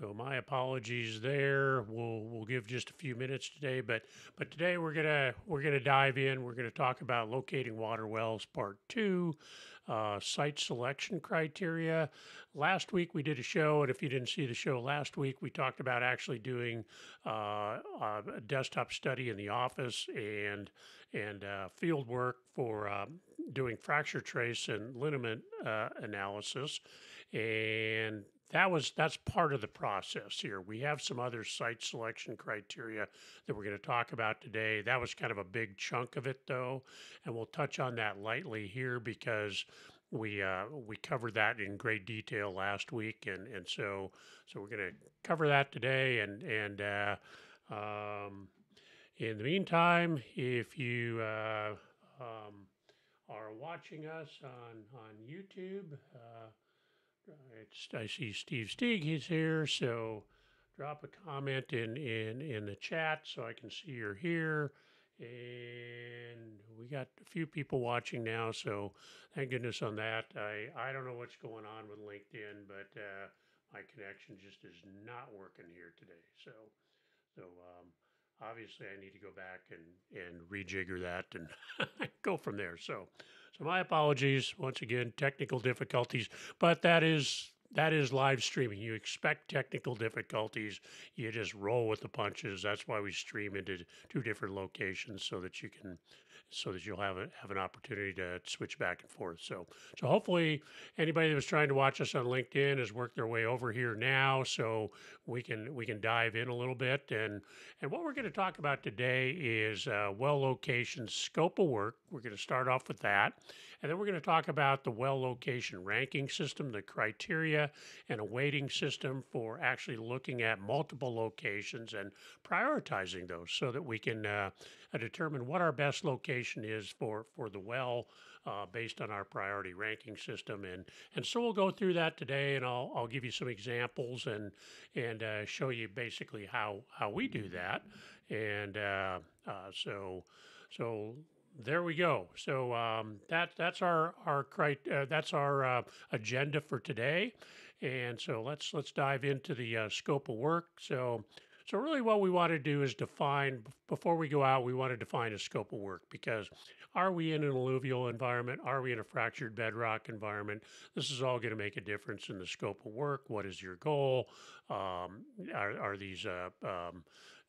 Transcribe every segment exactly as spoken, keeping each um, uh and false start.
So my apologies there. We'll we'll give just a few minutes today, but but today we're gonna we're gonna dive in. We're gonna talk about locating water wells, part two, uh, site selection criteria. Last week we did a show, and if you didn't see the show last week, we talked about actually doing uh, a desktop study in the office and and uh, field work for um, doing fracture trace and liniment uh, analysis, and That was that's part of the process here. We have some other site selection criteria that we're going to talk about today. That was kind of a big chunk of it, though, and we'll touch on that lightly here because we uh, we covered that in great detail last week, and and so so we're going to cover that today. And and uh, um, in the meantime, if you uh, um, are watching us on on YouTube. Uh, It's, I see Steve Stieg, he's here, so drop a comment in, in, in the chat so I can see you're here. And we got a few people watching now, so thank goodness on that. I, I don't know what's going on with LinkedIn, but uh, my connection just is not working here today. So so um, obviously I need to go back and, and rejigger that and go from there. So. So my apologies, once again, technical difficulties, but that is that is live streaming. You expect technical difficulties. You just roll with the punches. That's why we stream into two different locations so that you can so that you'll have a, have an opportunity to switch back and forth. So so hopefully anybody that was trying to watch us on LinkedIn has worked their way over here now, so we can we can dive in a little bit. And and what we're going to talk about today is uh, well location scope of work. We're going to start off with that, and then we're going to talk about the well location ranking system, the criteria, and a weighting system for actually looking at multiple locations and prioritizing those so that we can uh, determine what our best location is for for the well uh, based on our priority ranking system, and and so we'll go through that today, and I'll I'll give you some examples and and uh, show you basically how how we do that, and uh, uh, so so there we go. So um, that that's our our cri uh, that's our uh, agenda for today, and so let's let's dive into the uh, scope of work. So. So really what we want to do is define, before we go out, we want to define a scope of work, because are we in an alluvial environment? Are we in a fractured bedrock environment? This is all going to make a difference in the scope of work. What is your goal? Um, are, are these uh, um,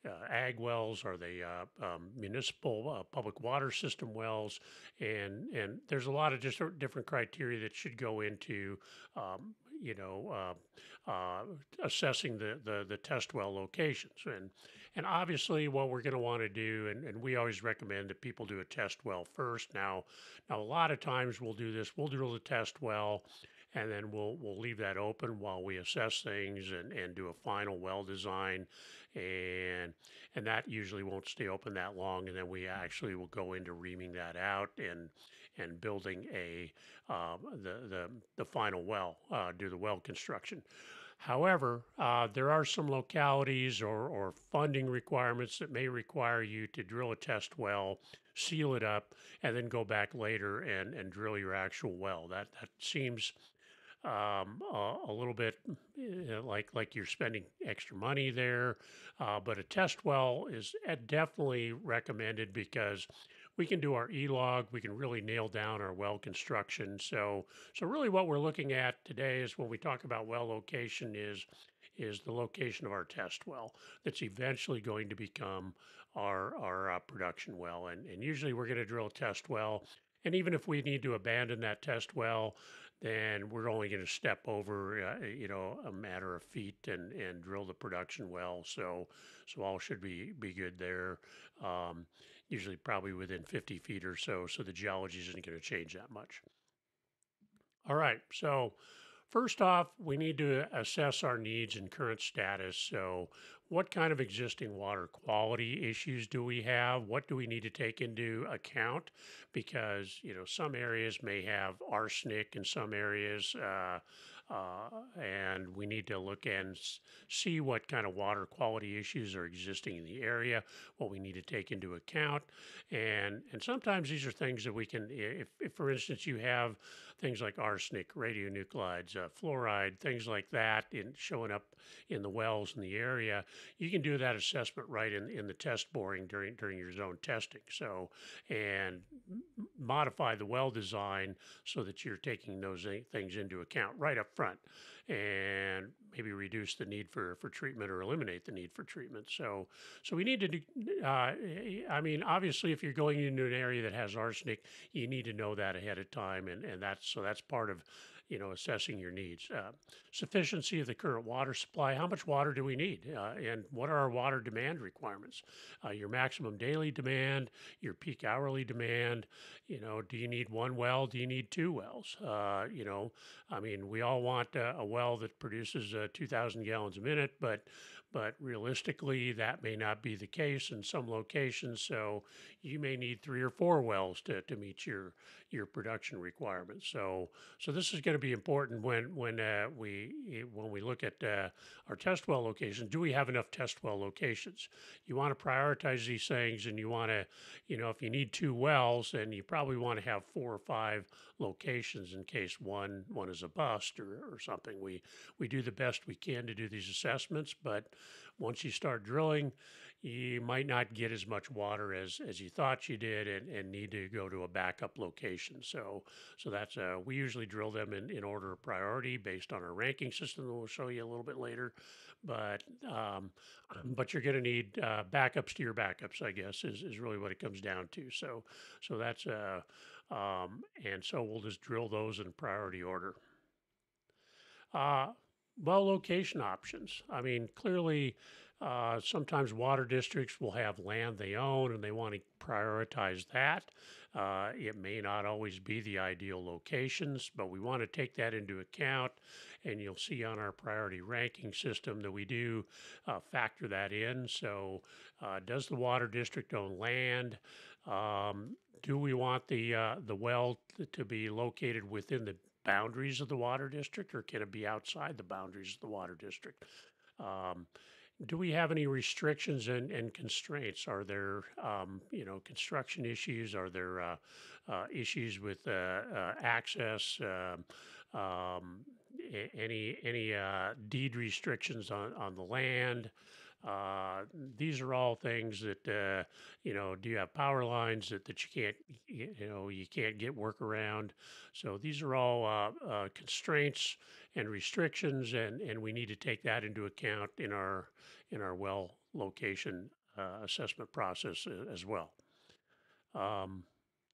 uh, ag wells? Are they uh, um, municipal uh, public water system wells? And, and there's a lot of just different criteria that should go into um, you know, uh, uh, assessing the, the, the test well locations. And and obviously what we're going to want to do, and, and we always recommend that people do a test well first. Now, now a lot of times we'll do this, we'll drill the test well, and then we'll we'll leave that open while we assess things and, and do a final well design. And and that usually won't stay open that long. And then we actually will go into reaming that out and and building a uh, the, the the final well, uh, do the well construction. However, uh, there are some localities or, or funding requirements that may require you to drill a test well, seal it up, and then go back later and, and drill your actual well. That, that seems um, a, a little bit like like you're spending extra money there, uh, but a test well is definitely recommended because we can do our E log, we can really nail down our well construction. So so really what we're looking at today is when we talk about well location is, is the location of our test well that's eventually going to become our, our uh, production well. And, and usually we're gonna drill a test well. And even if we need to abandon that test well, then we're only going to step over, uh, you know, a matter of feet and, and drill the production well. So so all should be, be good there. Um, usually probably within fifty feet or so, so the geology isn't going to change that much. All right, so first off, we need to assess our needs and current status. So what kind of existing water quality issues do we have? What do we need to take into account? Because, you know, some areas may have arsenic in some areas, uh, Uh, and we need to look and see what kind of water quality issues are existing in the area, what we need to take into account. And and sometimes these are things that we can, if, if for instance, you have things like arsenic, radionuclides, uh, fluoride, things like that, in showing up in the wells in the area. You can do that assessment right in in the test boring during during your zone testing. So, and modify the well design so that you're taking those things into account right up front, and maybe reduce the need for for treatment or eliminate the need for treatment. So, so we need to do. Uh, I mean, obviously, if you're going into an area that has arsenic, you need to know that ahead of time, and and that's so that's part of, you know, assessing your needs. Uh, sufficiency of the current water supply. How much water do we need, uh, and what are our water demand requirements? Uh, your maximum daily demand, your peak hourly demand. You know, do you need one well? Do you need two wells? Uh, you know, I mean, we all want a, a well that produces uh, two thousand gallons a minute, but but realistically, that may not be the case in some locations. So you may need three or four wells to to meet your your production requirements. So so this is going to be important when when uh, we when we look at uh, our test well locations. Do we have enough test well locations? You want to prioritize these things, and you want to, you know, if you need two wells, then you probably want to have four or five locations in case one one is a bust or or something. We we do the best we can to do these assessments, but once you start drilling, you might not get as much water as as you thought you did, and and need to go to a backup location. So so that's uh we usually drill them in in order of priority based on our ranking system that we'll show you a little bit later, but um, but you're going to need uh, backups to your backups, I guess, is, is really what it comes down to. So so that's uh um, and so we'll just drill those in priority order. Uh, well, location options. I mean, clearly, uh, sometimes water districts will have land they own and they want to prioritize that. Uh, it may not always be the ideal locations, but we want to take that into account. And you'll see on our priority ranking system that we do uh, factor that in. So uh, does the water district own land? Um, do we want the, uh, the well to be located within the boundaries of the water district, or can it be outside the boundaries of the water district? Um, do we have any restrictions and, and constraints? Are there, um, you know, construction issues? Are there uh, uh, issues with uh, uh, access? Um, um, any any uh, deed restrictions on, on the land? Uh, these are all things that, uh, you know, do you have power lines that, that you can't, you know, you can't get work around? So these are all uh, uh, constraints and restrictions, and, and we need to take that into account in our, in our well location uh, assessment process as well. Um,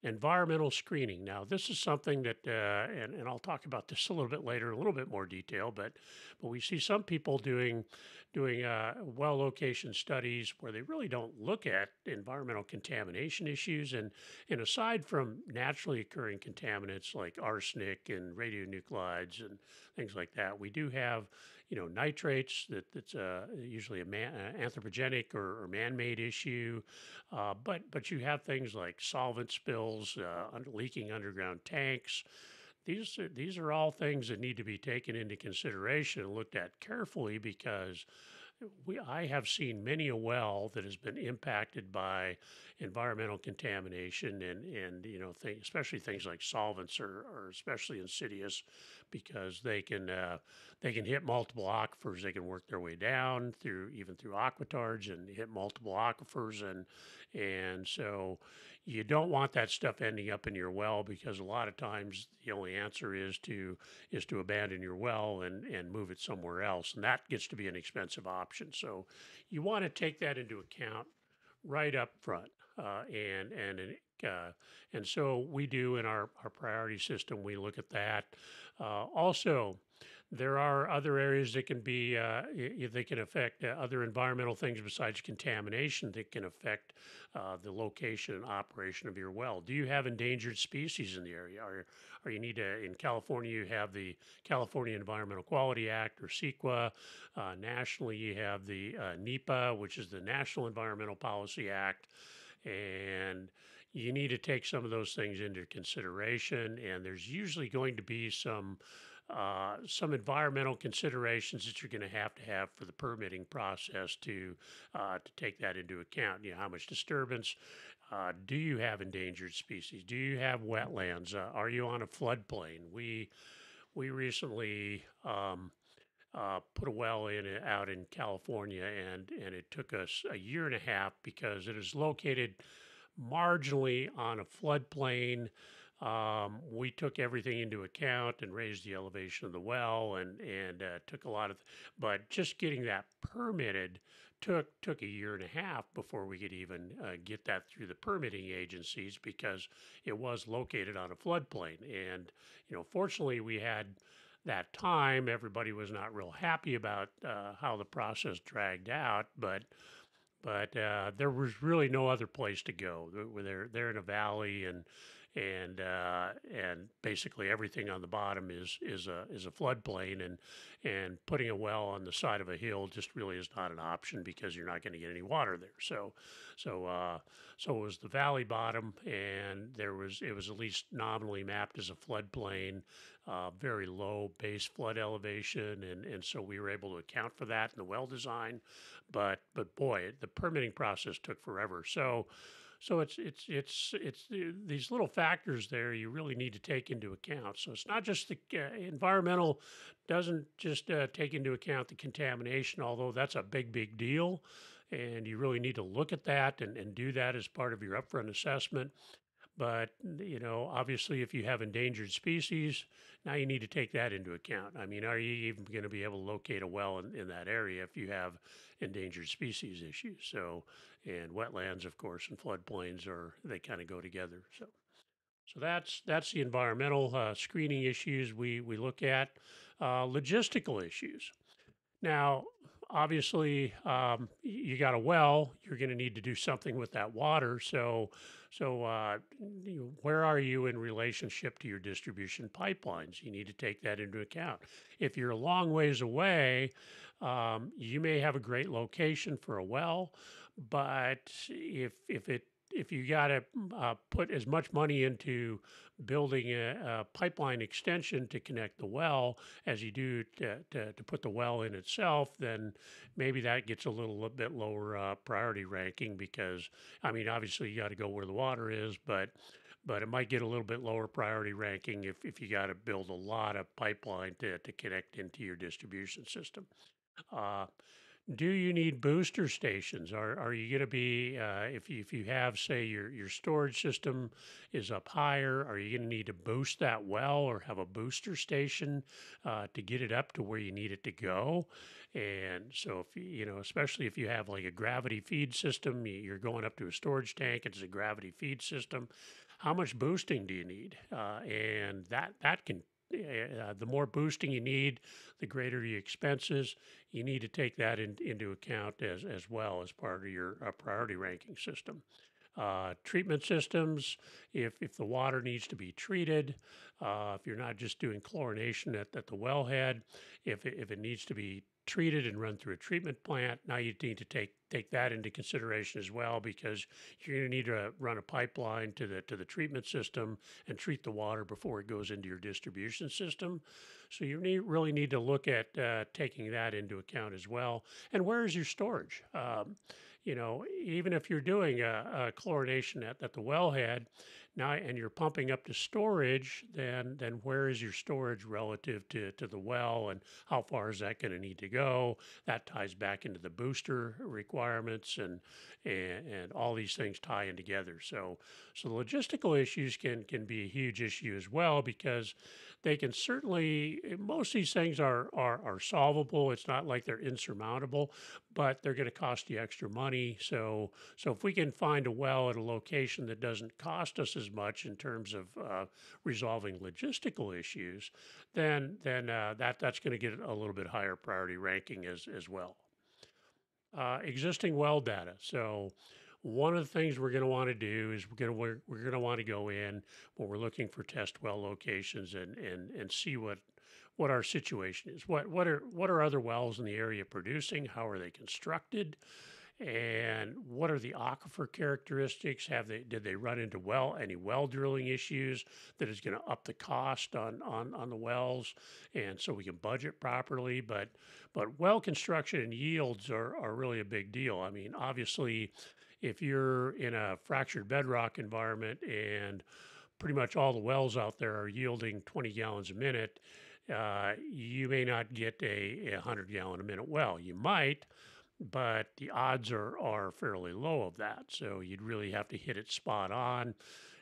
Environmental screening. Now, this is something that, uh, and, and I'll talk about this a little bit later, in a little bit more detail, but but we see some people doing doing uh, well location studies where they really don't look at environmental contamination issues. And, and aside from naturally occurring contaminants like arsenic and radionuclides and things like that, we do have, you know, nitrates that, that's uh, usually a man, uh, anthropogenic or, or man-made issue. Uh, but, but you have things like solvent spills, Uh, under, leaking underground tanks. These are, these are all things that need to be taken into consideration and looked at carefully, because we, I have seen many a well that has been impacted by environmental contamination and, and you know, th especially things like solvents are, are especially insidious, because they can uh, they can hit multiple aquifers. They can work their way down through even through aquitars and hit multiple aquifers, and and so you don't want that stuff ending up in your well, because a lot of times the only answer is to is to abandon your well and and move it somewhere else, and that gets to be an expensive option. So you want to take that into account right up front, uh, and and uh, and so we do in our our priority system. We look at that. Uh, also, there are other areas that can be uh, they can affect uh, other environmental things besides contamination that can affect uh, the location and operation of your well. Do you have endangered species in the area? Or, or you need to, in California, you have the California Environmental Quality Act, or CEQA. Uh, nationally, you have the uh, NEPA, which is the National Environmental Policy Act. And you need to take some of those things into consideration. And there's usually going to be some uh, some environmental considerations that you're going to have to have for the permitting process to uh, to take that into account. You know, how much disturbance? Uh, do you have endangered species? Do you have wetlands? Uh, are you on a floodplain? We we recently um, uh, put a well in out in California, and and it took us a year and a half because it is located marginally on a floodplain. Um, we took everything into account and raised the elevation of the well, and and uh, took a lot of, but just getting that permitted took took a year and a half before we could even uh, get that through the permitting agencies because it was located on a floodplain. And you know, fortunately, we had that time. Everybody was not real happy about uh, how the process dragged out, but. But uh, there was really no other place to go. They're they're in a valley, and and uh, and basically everything on the bottom is is a is a floodplain, and and putting a well on the side of a hill just really is not an option because you're not going to get any water there. So so uh, so it was the valley bottom, and there was it was at least nominally mapped as a floodplain, uh, very low base flood elevation, and and so we were able to account for that in the well design. But but boy, it, the permitting process took forever. So, so it's, it's, it's, it's these little factors there you really need to take into account. So it's not just the uh, environmental doesn't just uh, take into account the contamination, although that's a big, big deal. And you really need to look at that and, and do that as part of your upfront assessment. But, you know, obviously, if you have endangered species, now you need to take that into account. I mean, are you even going to be able to locate a well in, in that area if you have endangered species issues? So, and wetlands, of course, and floodplains are, they kind of go together. So, so that's that's the environmental uh, screening issues we, we look at. Uh, logistical issues. Now, obviously, um, you got a well. You're going to need to do something with that water. So, so uh, where are you in relationship to your distribution pipelines? You need to take that into account. If you're a long ways away, um, you may have a great location for a well, but if if it If you got to uh, put as much money into building a, a pipeline extension to connect the well as you do to, to, to put the well in itself, then maybe that gets a little a bit lower uh, priority ranking because, I mean, obviously you got to go where the water is, but but it might get a little bit lower priority ranking if, if you got to build a lot of pipeline to, to connect into your distribution system. Uh, Do you need booster stations? Are are you going to be uh, if you, if you have, say, your your storage system is up higher? Are you going to need to boost that well or have a booster station uh, to get it up to where you need it to go? And so if you, you know, especially if you have like a gravity feed system, you're going up to a storage tank. It's a gravity feed system. How much boosting do you need? Uh, and that that can. Uh, the more boosting you need, the greater your expenses. You need to take that in, into account as, as well as part of your uh, priority ranking system. Uh, treatment systems, if, if the water needs to be treated, uh, if you're not just doing chlorination at, at the wellhead, if it, if it needs to be treated and run through a treatment plant, now you need to take take that into consideration as well, because you're going to need to run a pipeline to the to the treatment system and treat the water before it goes into your distribution system. So you need, really need to look at uh, taking that into account as well. And where is your storage? Um, you know, even if you're doing a, a chlorination at, at the wellhead now and you're pumping up to storage, then then where is your storage relative to, to the well, and how far is that going to need to go? That ties back into the booster requirements. Requirements and, and and all these things tie in together. So so logistical issues can can be a huge issue as well, because they can certainly, most of these things are are, are solvable. It's not like they're insurmountable, but they're going to cost you extra money. So so if we can find a well at a location that doesn't cost us as much in terms of uh, resolving logistical issues, then then uh, that that's going to get a little bit higher priority ranking as as well. Uh, existing well data. So one of the things we're going to want to do is we're going to we're, we're going to want to go in when we're looking for test well locations and and and see what what our situation is. What what are what are other wells in the area producing? How are they constructed? and what are the aquifer characteristics? Have they did they run into well any well drilling issues that is going to up the cost on, on on the wells, and so we can budget properly. But but well construction and yields are are really a big deal. I mean, obviously, if you're in a fractured bedrock environment and pretty much all the wells out there are yielding twenty gallons a minute, uh, you may not get a one hundred gallon a minute well. You might, but the odds are, are fairly low of that. So you'd really have to hit it spot on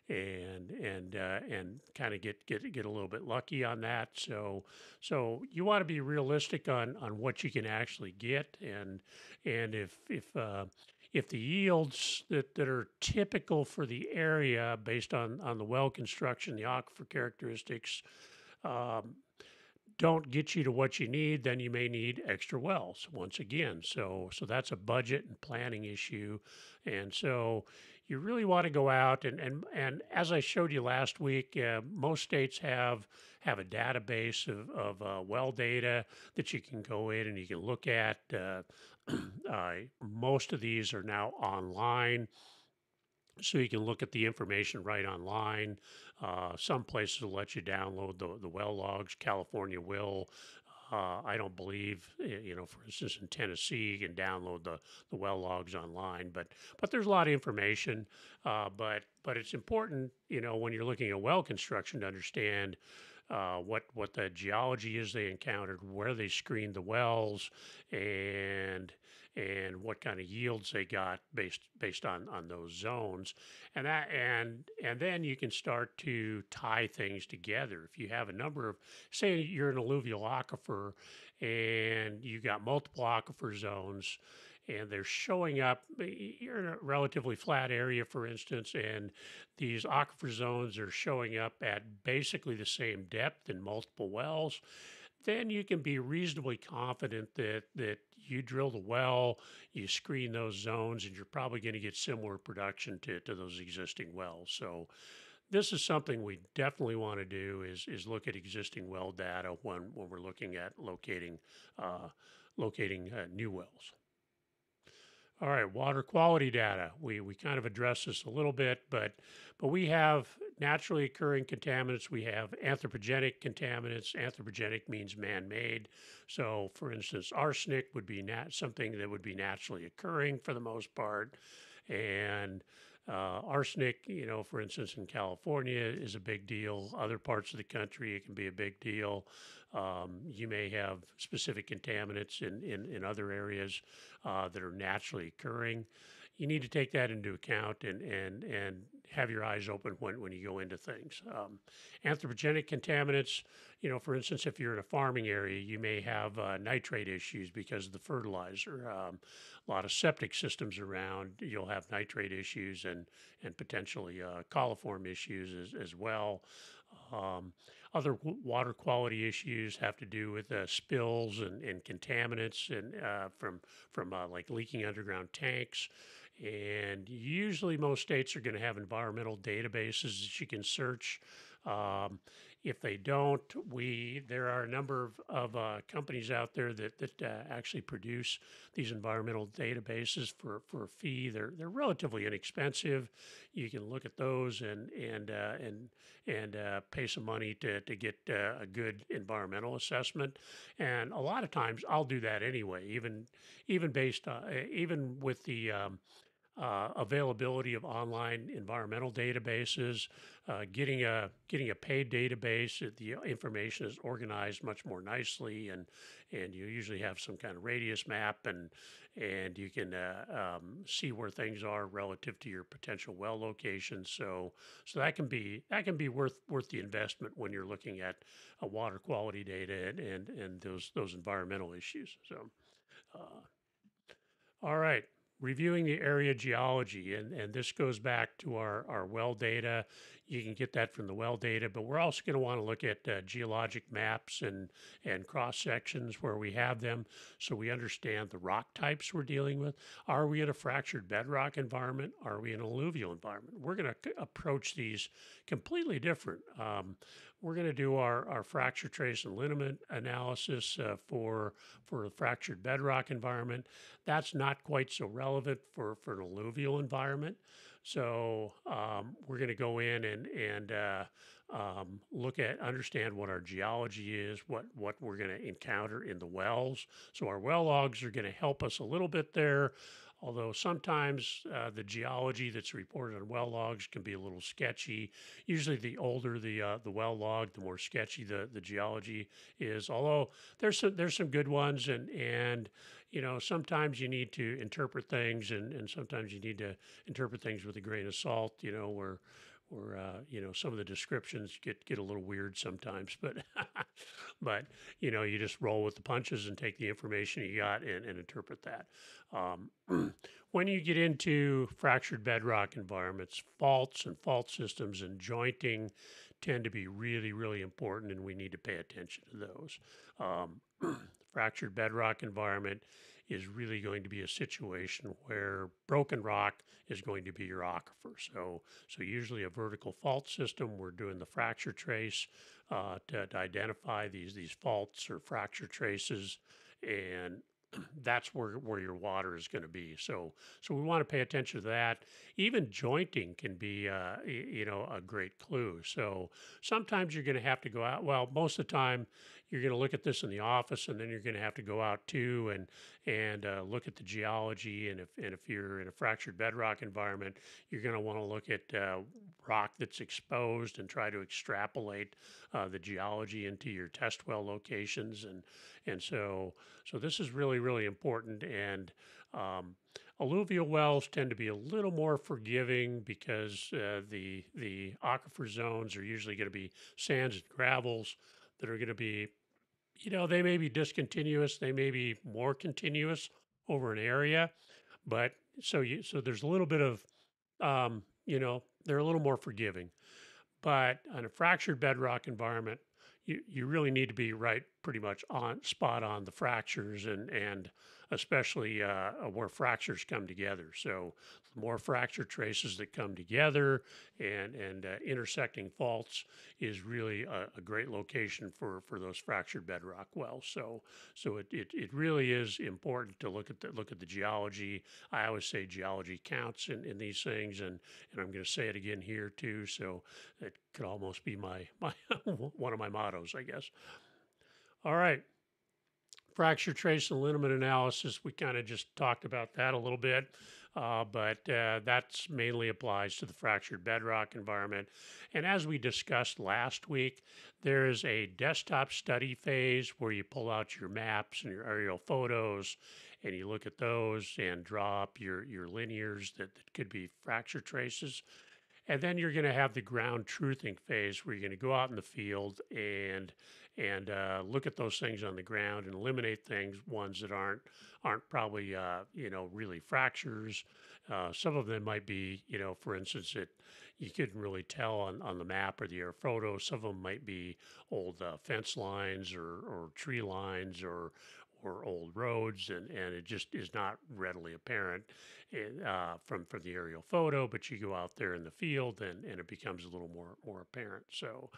and and uh, and kind of get, get get a little bit lucky on that. So so you want to be realistic on on what you can actually get, and and if if uh, if the yields that, that are typical for the area based on on the well construction, the aquifer characteristics, um, don't get you to what you need, then you may need extra wells once again. So so that's a budget and planning issue. And so you really want to go out and and, and as I showed you last week, uh, most states have have a database of, of uh, well data that you can go in and you can look at. Uh, uh, most of these are now online, so you can look at the information right online. Uh, some places will let you download the, the well logs. California will. Uh, I don't believe, you know, for instance, in Tennessee, you can download the, the well logs online. But but there's a lot of information. Uh, but but it's important, you know, when you're looking at well construction to understand uh, what what the geology is they encountered, where they screened the wells, and and what kind of yields they got based based on on those zones, and that and and then you can start to tie things together. If you have a number of, say, you're an alluvial aquifer, and you got multiple aquifer zones, and they're showing up. You're in a relatively flat area, for instance, and these aquifer zones are showing up at basically the same depth in multiple wells. Then you can be reasonably confident that that you drill the well, you screen those zones, and you're probably going to get similar production to to those existing wells. So this is something we definitely want to do, is is look at existing well data when, when we're looking at locating uh, locating uh, new wells. All right, water quality data. We we kind of addressed this a little bit, but but we have naturally occurring contaminants. We have anthropogenic contaminants. Anthropogenic means man-made. So, for instance, arsenic would be nat- something that would be naturally occurring for the most part, and Uh, arsenic, you know, for instance, in California is a big deal. Other parts of the country, it can be a big deal. Um, you may have specific contaminants in, in, in other areas uh, that are naturally occurring. You need to take that into account and and, and have your eyes open when, when you go into things. Um, anthropogenic contaminants, you know, for instance, if you're in a farming area, you may have uh, nitrate issues because of the fertilizer. Um, a lot of septic systems around, you'll have nitrate issues, and, and potentially uh, coliform issues as, as well. Um, other w- water quality issues have to do with uh, spills and, and contaminants and uh, from from uh, like leaking underground tanks. And usually most states are going to have environmental databases that you can search. Um, if they don't, we there are a number of, of uh, companies out there that that uh, actually produce these environmental databases for, for a fee. They're they're relatively inexpensive. You can look at those and and uh, and and uh, pay some money to to get uh, a good environmental assessment. And a lot of times, I'll do that anyway, even even based on, even with the um, Uh, availability of online environmental databases, uh, getting a getting a paid database. The information is organized much more nicely, and and you usually have some kind of radius map, and and you can uh, um, see where things are relative to your potential well location. So so that can be that can be worth worth the investment when you're looking at uh, water quality data and, and and those those environmental issues. So, uh, all right. Reviewing the area geology, and, and this goes back to our, our well data. You can get that from the well data, but we're also going to want to look at uh, geologic maps and, and cross-sections where we have them so we understand the rock types we're dealing with. Are we in a fractured bedrock environment? Are we in an alluvial environment? We're going to approach these completely different. Um, we're going to do our, our fracture trace and liniment analysis uh, for, for a fractured bedrock environment. That's not quite so relevant for, for an alluvial environment. So um, we're going to go in and, and uh, um, look at, understand what our geology is, what, what we're going to encounter in the wells. So our well logs are going to help us a little bit there, although sometimes uh, the geology that's reported on well logs can be a little sketchy. Usually the older the uh, the well log, the more sketchy the, the geology is, although there's some, there's some good ones, and, and you know, sometimes you need to interpret things, and, and sometimes you need to interpret things with a grain of salt, you know, where, where uh, you know, some of the descriptions get, get a little weird sometimes, but, but, you know, you just roll with the punches and take the information you got and, and interpret that. Um, when you get into fractured bedrock environments, faults and fault systems and jointing tend to be really, really important, and we need to pay attention to those. Um, fractured bedrock environment is really going to be a situation where broken rock is going to be your aquifer. So, so usually a vertical fault system, we're doing the fracture trace uh, to, to identify these, these faults or fracture traces, and that's where, where your water is going to be. So, so we want to pay attention to that. Even jointing can be, uh, you know, a great clue. So sometimes you're going to have to go out. Well, most of the time you're going to look at this in the office, and then you're going to have to go out too and, and uh, look at the geology. And if, and if you're in a fractured bedrock environment, you're going to want to look at uh, rock that's exposed and try to extrapolate uh, the geology into your test well locations. And, and so, so this is really, really important. And um, alluvial wells tend to be a little more forgiving because uh, the the aquifer zones are usually going to be sands and gravels that are going to be, you know, they may be discontinuous, they may be more continuous over an area, but so you so there's a little bit of, um, you know, they're a little more forgiving. But on a fractured bedrock environment, You, you really need to be right pretty much on spot on the fractures, and, and especially uh, where fractures come together. So the more fracture traces that come together and, and uh, intersecting faults is really a, a great location for, for those fractured bedrock wells. So so it, it, it really is important to look at the, look at the geology. I always say geology counts in, in these things, and, and I'm going to say it again here too, so it could almost be my, my one of my mottos, I guess. All right. Fracture trace and liniment analysis, we kind of just talked about that a little bit, uh, but uh, that mainly applies to the fractured bedrock environment. And as we discussed last week, there is a desktop study phase where you pull out your maps and your aerial photos, and you look at those and draw up your, your linears that, that could be fracture traces. And then you're going to have the ground truthing phase where you're going to go out in the field and and uh, look at those things on the ground and eliminate things, ones that aren't aren't probably uh, you know, really fractures. Uh, some of them might be, you know, for instance, it you couldn't really tell on, on the map or the air photo. Some of them might be old uh, fence lines or or tree lines or. or old roads, and, and it just is not readily apparent uh, from, from the aerial photo, but you go out there in the field and, and it becomes a little more, more apparent. So,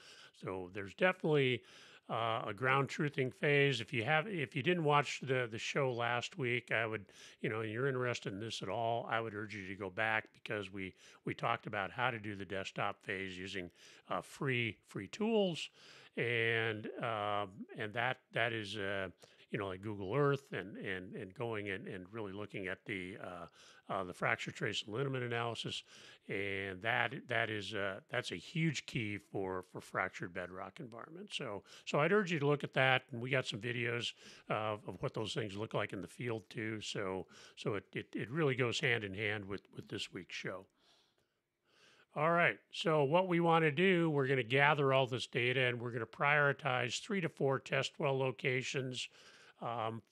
so there's definitely uh, a ground truthing phase. If you have, if you didn't watch the, the show last week, I would, you know, and you're interested in this at all, I would urge you to go back, because we, we talked about how to do the desktop phase using uh, free, free tools. And, um, and that, that is, uh, you know, like Google Earth and and and going and, and really looking at the uh, uh, the fracture trace and liniment analysis, and that that is uh, that's a huge key for for fractured bedrock environments. So so I'd urge you to look at that, and we got some videos uh, of what those things look like in the field too. So so it it, it really goes hand in hand with with this week's show. All right, so what we want to do, we're going to gather all this data, and we're going to prioritize three to four test well locations. Um,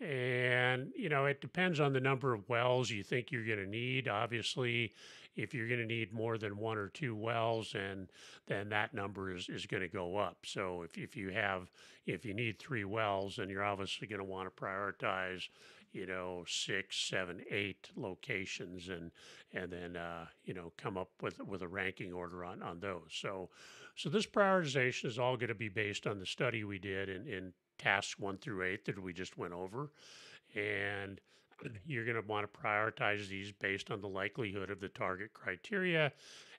And, you know, it depends on the number of wells you think you're going to need. Obviously, if you're going to need more than one or two wells, and then that number is, is going to go up. So if, if you have, if you need three wells, then you're obviously going to want to prioritize, you know, six, seven, eight locations, and and then, uh, you know, come up with, with a ranking order on, on those. So, so this prioritization is all going to be based on the study we did in, in tasks one through eight that we just went over. And you're going to want to prioritize these based on the likelihood of the target criteria,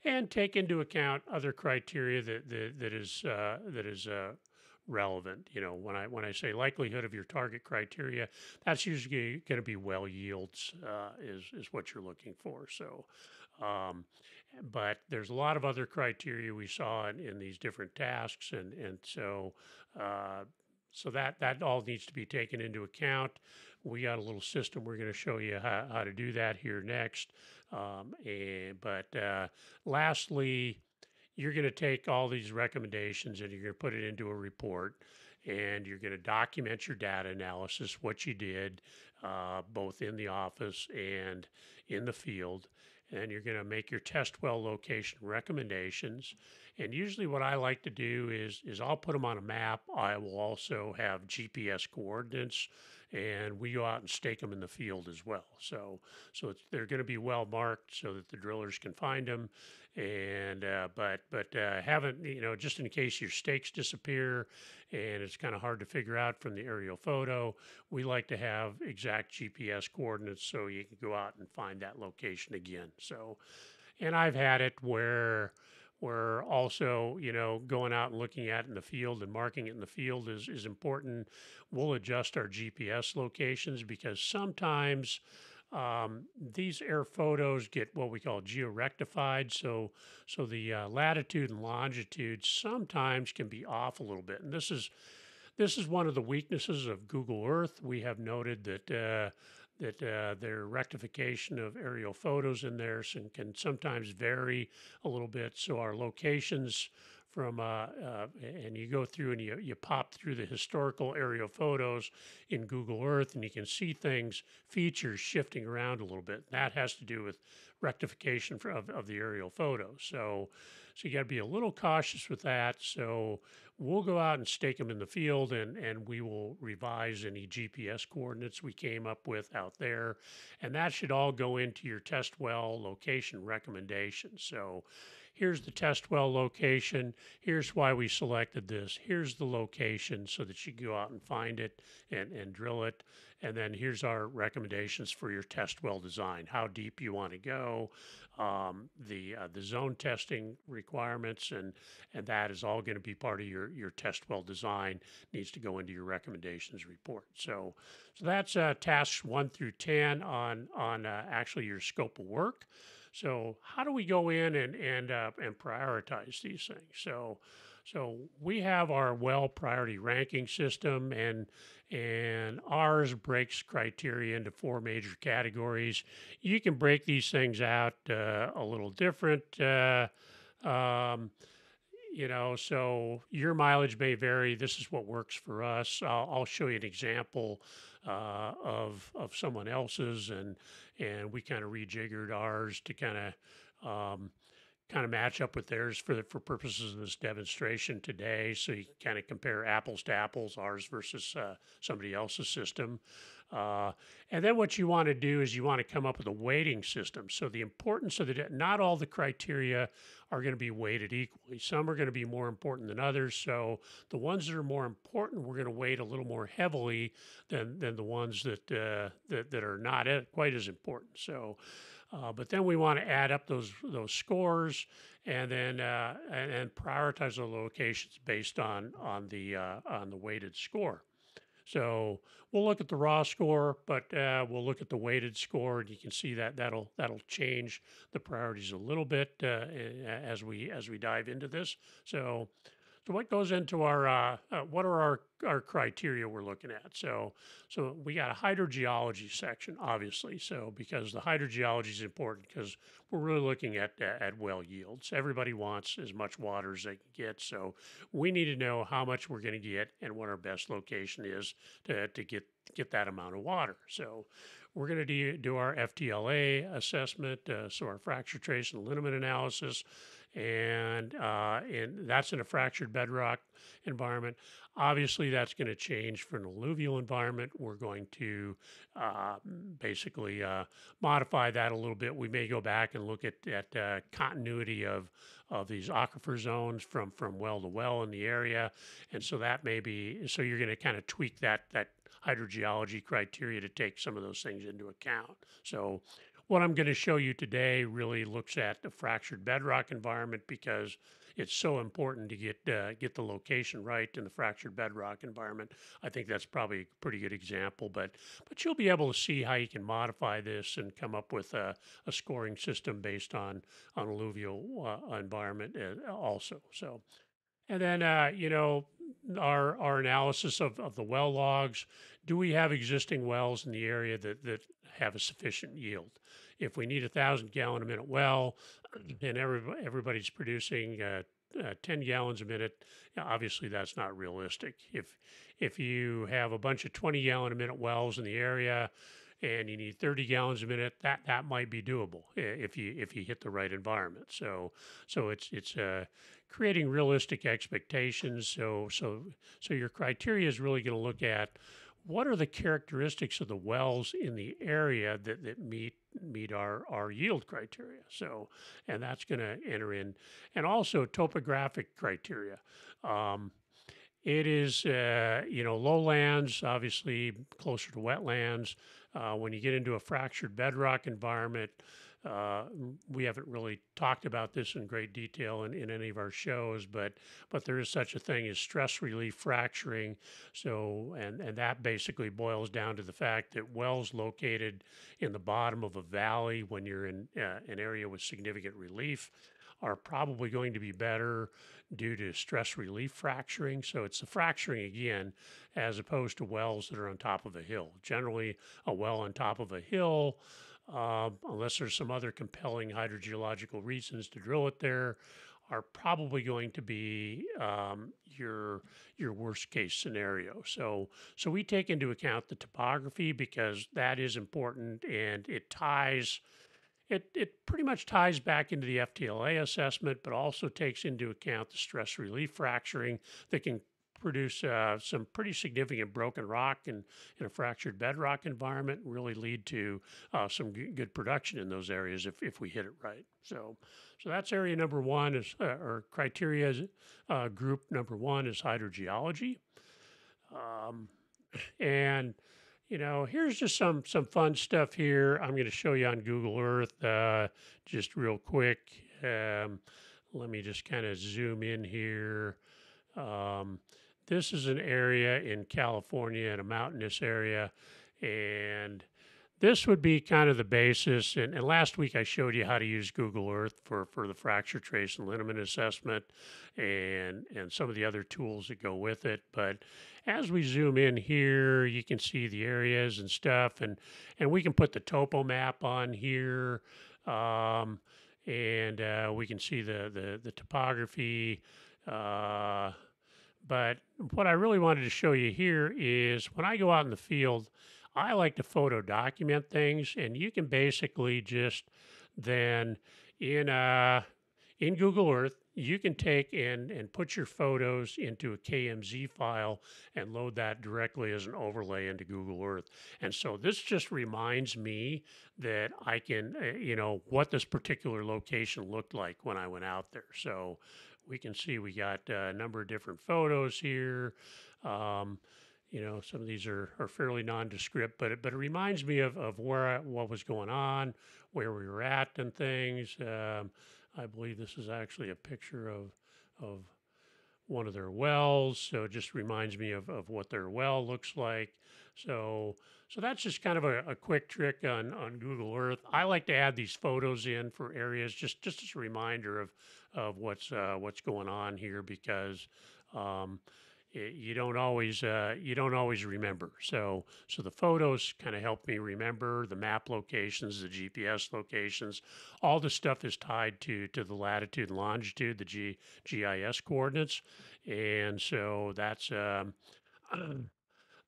and take into account other criteria that that, that is uh, that is uh, relevant. You know, when I when I say likelihood of your target criteria, that's usually going to be well yields uh, is is what you're looking for. So, um, but there's a lot of other criteria we saw in, in these different tasks, and and so. Uh, So that that all needs to be taken into account. We got a little system we're going to show you how, how to do that here next. Um, and but uh, lastly, you're going to take all these recommendations and you're going to put it into a report, and you're going to document your data analysis, what you did, uh, both in the office and in the field. And you're going to make your test well location recommendations. And usually what I like to do is, is I'll put them on a map. I will also have G P S coordinates, and we go out and stake them in the field as well. So so it's, they're going to be well marked so that the drillers can find them. And uh, but but uh, haven't, you know, just in case your stakes disappear and it's kind of hard to figure out from the aerial photo, we like to have exact G P S coordinates so you can go out and find that location again. So, and I've had it where where also, you know, going out and looking at it in the field and marking it in the field is, is important. We'll adjust our G P S locations because sometimes um, these air photos get what we call georectified. So, so the uh, latitude and longitude sometimes can be off a little bit. And this is, this is one of the weaknesses of Google Earth. We have noted that, uh, that uh, their rectification of aerial photos in there can sometimes vary a little bit. So our locations from, uh, uh, and you go through and you, you pop through the historical aerial photos in Google Earth, and you can see things, features shifting around a little bit. That has to do with rectification for, of, of the aerial photo. So, so you got to be a little cautious with that. So we'll go out and stake them in the field, and, and we will revise any G P S coordinates we came up with out there. And that should all go into your test well location recommendation. So here's the test well location. Here's why we selected this. Here's the location so that you go out and find it and, and drill it. And then here's our recommendations for your test well design, how deep you want to go, um, the uh, the zone testing requirements, and and that is all going to be part of your your test well design. Needs to go into your recommendations report. So so that's uh, tasks one through ten on on uh, actually your scope of work. So how do we go in and and uh, and prioritize these things? So. So we have our well priority ranking system, and and ours breaks criteria into four major categories. You can break these things out uh, a little different. Uh, um, you know, so your mileage may vary. This is what works for us. I'll, I'll show you an example uh, of of someone else's, and and we kind of rejiggered ours to kind of. Um, kind of match up with theirs for the, for purposes of this demonstration today. So you can kind of compare apples to apples, ours versus uh, somebody else's system. Uh, and then what you want to do is you want to come up with a weighting system. So the importance of the, not all the criteria are going to be weighted equally. Some are going to be more important than others. So the ones that are more important, we're going to weight a little more heavily than, than the ones that, uh, that, that are not quite as important. So, Uh, but then we want to add up those those scores, and then uh, and, and prioritize the locations based on on the uh, on the weighted score. So we'll look at the raw score, but uh, we'll look at the weighted score, and you can see that that'll that'll change the priorities a little bit uh, as we as we dive into this. So. what goes into our, uh, uh, what are our, our criteria we're looking at? So, so we got a hydrogeology section, obviously. So, because the hydrogeology is important because we're really looking at, uh, at well yields. Everybody wants as much water as they can get. So we need to know how much we're going to get and what our best location is to, to get, get that amount of water. So we're going to do, do our F T L A assessment. Uh, so our fracture trace and liniment analysis. And, uh, and that's in a fractured bedrock environment. Obviously, that's going to change for an alluvial environment. We're going to uh, basically uh, modify that a little bit. We may go back and look at, at uh, continuity of, of these aquifer zones from, from well to well in the area. And so that may be, so you're going to kind of tweak that, that hydrogeology criteria to take some of those things into account. So what I'm going to show you today really looks at the fractured bedrock environment because it's so important to get uh, get the location right in the fractured bedrock environment. I think that's probably a pretty good example, but but you'll be able to see how you can modify this and come up with a, a scoring system based on on alluvial uh, environment also. So, and then uh, you know. Our, our analysis of, of the well logs. Do we have existing wells in the area that, that have a sufficient yield? If we need a thousand gallon a minute well and every, everybody's producing uh, uh, ten gallons a minute, obviously that's not realistic. If, if you have a bunch of twenty gallon a minute wells in the area and you need thirty gallons a minute, that, that might be doable if you, if you hit the right environment. So, so it's, it's uh, creating realistic expectations. So, so, so your criteria is really going to look at what are the characteristics of the wells in the area that, that meet, meet our, our yield criteria. So, and that's going to enter in, and also topographic criteria. Um, It is, uh, you know, lowlands, obviously closer to wetlands. Uh, when you get into a fractured bedrock environment, uh, we haven't really talked about this in great detail in, in any of our shows, but but there is such a thing as stress relief fracturing. So, and, and that basically boils down to the fact that wells located in the bottom of a valley when you're in uh, an area with significant relief are probably going to be better due to stress relief fracturing. So it's the fracturing again, as opposed to wells that are on top of a hill. Generally, a well on top of a hill, uh, unless there's some other compelling hydrogeological reasons to drill it there, are probably going to be um, your your worst case scenario. So so we take into account the topography because that is important and it ties It, it pretty much ties back into the F T L A assessment, but also takes into account the stress relief fracturing that can produce uh, some pretty significant broken rock in, in a fractured bedrock environment, and really lead to uh, some g good production in those areas if, if we hit it right. So, so that's area number one is, uh, or criteria uh, group number one is hydrogeology. Um, and You know, here's just some some fun stuff here. I'm going to show you on Google Earth uh, just real quick. Um, let me just kind of zoom in here. Um, this is an area in California, in a mountainous area, and this would be kind of the basis. And, and last week I showed you how to use Google Earth for, for the fracture trace and liniment assessment and, and some of the other tools that go with it. But as we zoom in here, you can see the areas and stuff. And, and we can put the topo map on here. Um, and uh, we can see the, the, the topography. Uh, but what I really wanted to show you here is when I go out in the field, I like to photo document things, and you can basically just then in uh, in Google Earth, you can take and, and put your photos into a K M Z file and load that directly as an overlay into Google Earth. And so this just reminds me that I can, uh, you know, what this particular location looked like when I went out there. So we can see we got a number of different photos here. Um, You know, some of these are, are fairly nondescript, but it, but it reminds me of, of where I, what was going on, where we were at and things. Um, I believe this is actually a picture of of one of their wells, so it just reminds me of, of what their well looks like. So so that's just kind of a, a quick trick on, on Google Earth. I like to add these photos in for areas just, just as a reminder of, of what's, uh, what's going on here because um, it, you don't always uh, you don't always remember. So so the photos kind of help me remember the map locations, the G P S locations. All this stuff is tied to to the latitude and longitude, the G, GIS coordinates, and so that's. Um, uh,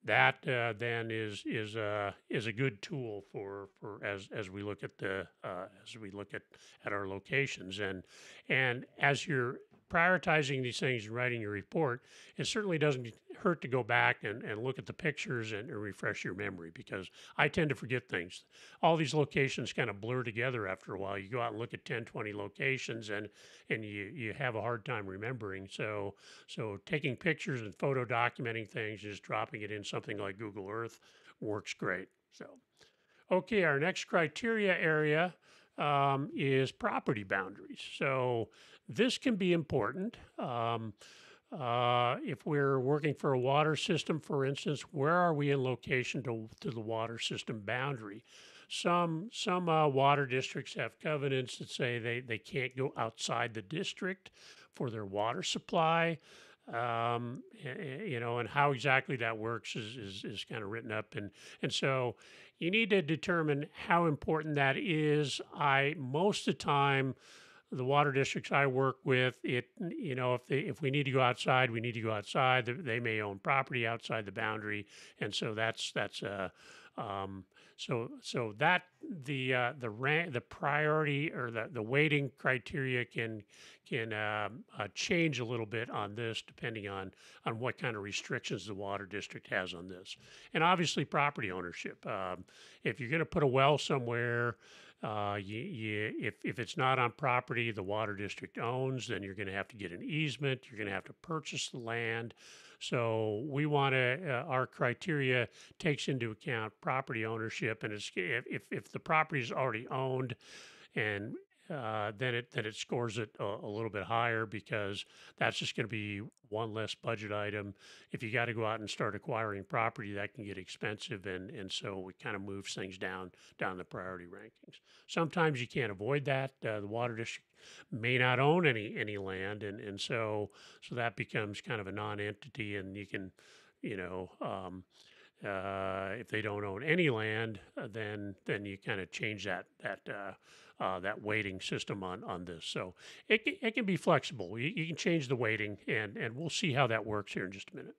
That uh, then is is uh, is a good tool for, for as as we look at the uh, as we look at, at our locations and and as you're prioritizing these things and writing your report, it certainly doesn't hurt to go back and, and look at the pictures and, and refresh your memory, because I tend to forget things. All these locations kind of blur together after a while. You go out and look at ten, twenty locations and and you, you have a hard time remembering. So so taking pictures and photo documenting things, just dropping it in something like Google Earth works great. So, okay, our next criteria area um, is property boundaries. So this can be important. Um, uh, if we're working for a water system, for instance, where are we in location to, to the water system boundary? Some some uh, water districts have covenants that say they, they can't go outside the district for their water supply. Um, you know, and how exactly that works is, is, is kind of written up. And, and so you need to determine how important that is. I, most of the time, the water districts I work with, it, you know, if they, if we need to go outside, we need to go outside. They may own property outside the boundary. And so that's, that's, uh, um, so, so that the, uh, the rank, the priority or the, the weighting criteria can, can, um, uh, change a little bit on this, depending on, on what kind of restrictions the water district has on this. And obviously property ownership. Um, if you're going to put a well somewhere, Uh, you, you, if, if it's not on property the water district owns, then you're going to have to get an easement. You're going to have to purchase the land. So we want to, uh, our criteria takes into account property ownership. And it's, if, if the property is already owned, and uh, then it then it scores it a, a little bit higher, because that's just going to be one less budget item. If you got to go out and start acquiring property, that can get expensive, and and so it kind of moves things down down the priority rankings. Sometimes you can't avoid that. Uh, the water district may not own any any land, and and so so that becomes kind of a non-entity, and you can, you know. Um, Uh, if they don't own any land, uh, then then you kind of change that that uh, uh, that weighting system on on this. So it it can be flexible. You, you can change the weighting, and and we'll see how that works here in just a minute.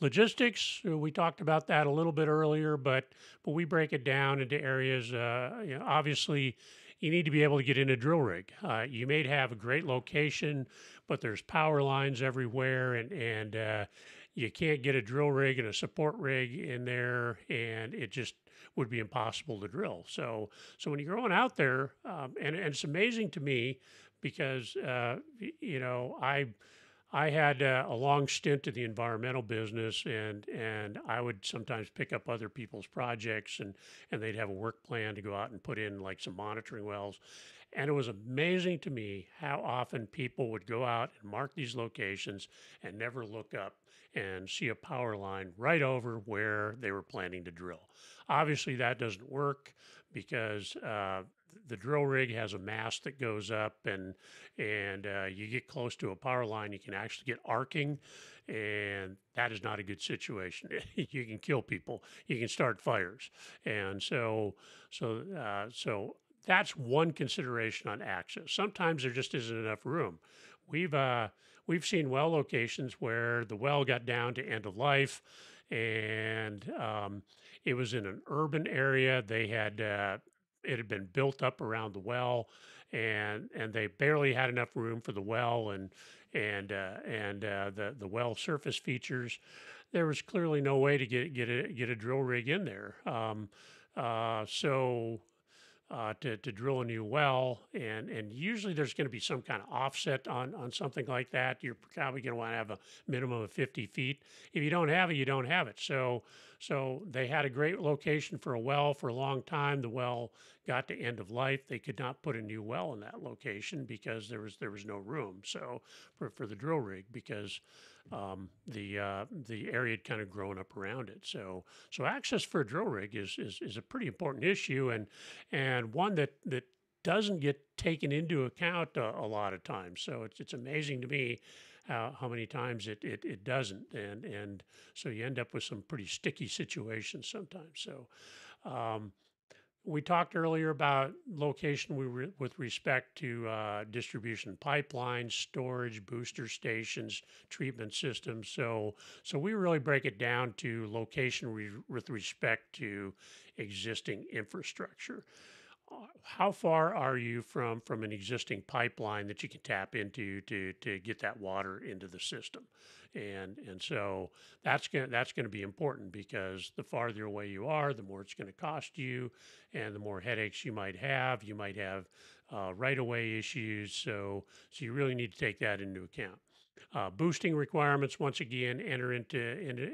Logistics, we talked about that a little bit earlier, but but we break it down into areas. Uh, you know, obviously, you need to be able to get in a drill rig. Uh, you may have a great location, but there's power lines everywhere, and and uh, you can't get a drill rig and a support rig in there, and it just would be impossible to drill. So, so when you're going out there, um, and, and it's amazing to me, because uh, you know I I had uh, a long stint in the environmental business, and and I would sometimes pick up other people's projects, and and they'd have a work plan to go out and put in like some monitoring wells. And it was amazing to me how often people would go out and mark these locations and never look up and see a power line right over where they were planning to drill. Obviously, that doesn't work, because uh, the drill rig has a mast that goes up, and and uh, you get close to a power line, you can actually get arcing, and that is not a good situation. You can kill people. You can start fires. And so, so, uh, so. That's one consideration on access. Sometimes there just isn't enough room. We've uh, we've seen well locations where the well got down to end of life, and um, it was in an urban area. They had uh, it had been built up around the well, and and they barely had enough room for the well, and and uh, and uh, the the well surface features. There was clearly no way to get get a get a drill rig in there. Um, uh, so. Uh, to, to drill a new well, and and usually there's going to be some kind of offset on, on something like that. You're probably going to want to have a minimum of fifty feet. If you don't have it, you don't have it. So so they had a great location for a well for a long time. The well got to end of life. They could not put a new well in that location because there was there was no room. So for, for the drill rig, because um, the uh, the area had kind of grown up around it. So so access for a drill rig is is, is a pretty important issue, and and one that that doesn't get taken into account a, a lot of times. So it's it's amazing to me how, how many times it, it, it doesn't. And, and so you end up with some pretty sticky situations sometimes. So um, we talked earlier about location we re with respect to uh, distribution pipelines, storage, booster stations, treatment systems. So, so we really break it down to location re with respect to existing infrastructure. How far are you from, from an existing pipeline that you can tap into to, to get that water into the system? And, and so that's going that's going to be important, because the farther away you are, the more it's going to cost you and the more headaches you might have. You might have uh, right-of-way issues, so, so you really need to take that into account. Uh, boosting requirements, once again, enter into